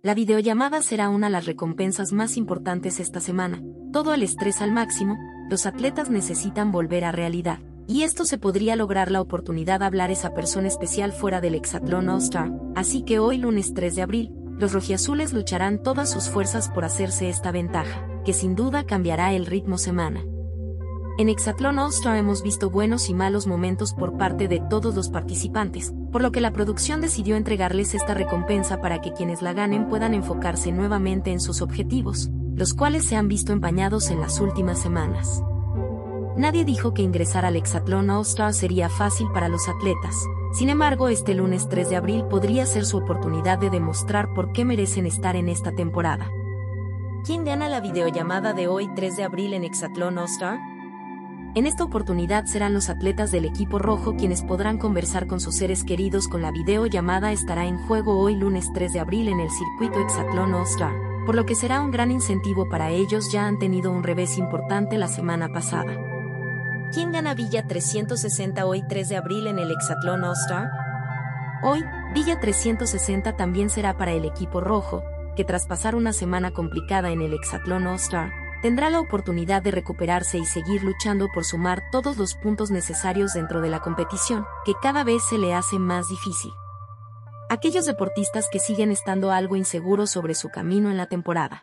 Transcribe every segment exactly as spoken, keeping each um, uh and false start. La videollamada será una de las recompensas más importantes esta semana. Todo el estrés al máximo, los atletas necesitan volver a realidad. Y esto se podría lograr la oportunidad de hablar a esa persona especial fuera del Exatlón All Star. Así que hoy lunes tres de abril, los rojiazules lucharán todas sus fuerzas por hacerse esta ventaja, que sin duda cambiará el ritmo semana. En Exatlón All Star hemos visto buenos y malos momentos por parte de todos los participantes, por lo que la producción decidió entregarles esta recompensa para que quienes la ganen puedan enfocarse nuevamente en sus objetivos, los cuales se han visto empañados en las últimas semanas. Nadie dijo que ingresar al Exatlón All Star sería fácil para los atletas. Sin embargo, este lunes tres de abril podría ser su oportunidad de demostrar por qué merecen estar en esta temporada. ¿Quién gana la videollamada de hoy tres de abril en Exatlón All Star? En esta oportunidad serán los atletas del equipo rojo quienes podrán conversar con sus seres queridos con la videollamada. Estará en juego hoy lunes tres de abril en el circuito Exatlón All Star, por lo que será un gran incentivo para ellos. Ya han tenido un revés importante la semana pasada. ¿Quién gana Villa trescientos sesenta hoy tres de abril en el Exatlón All Star? Hoy, Villa trescientos sesenta también será para el equipo rojo, que tras pasar una semana complicada en el Exatlón All Star, tendrá la oportunidad de recuperarse y seguir luchando por sumar todos los puntos necesarios dentro de la competición, que cada vez se le hace más difícil. Aquellos deportistas que siguen estando algo inseguros sobre su camino en la temporada.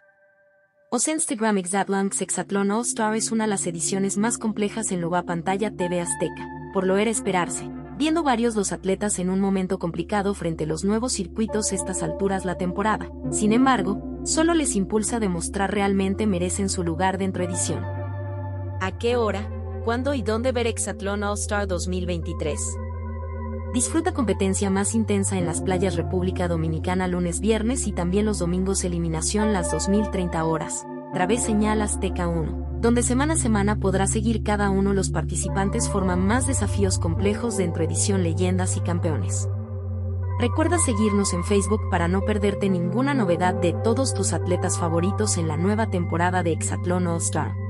Instagram Exatlón All Star es una de las ediciones más complejas en la pantalla T V Azteca, por lo era esperarse, viendo varios los atletas en un momento complicado frente a los nuevos circuitos a estas alturas la temporada. Sin embargo, solo les impulsa a demostrar realmente merecen su lugar dentro edición. ¿A qué hora, cuándo y dónde ver Exatlón All Star dos mil veintitrés? Disfruta competencia más intensa en las playas República Dominicana lunes, viernes y también los domingos eliminación las dos mil treinta horas, través señal Azteca uno, donde semana a semana podrá seguir cada uno los participantes forman más desafíos complejos dentro edición leyendas y campeones. Recuerda seguirnos en Facebook para no perderte ninguna novedad de todos tus atletas favoritos en la nueva temporada de Exatlón All Star.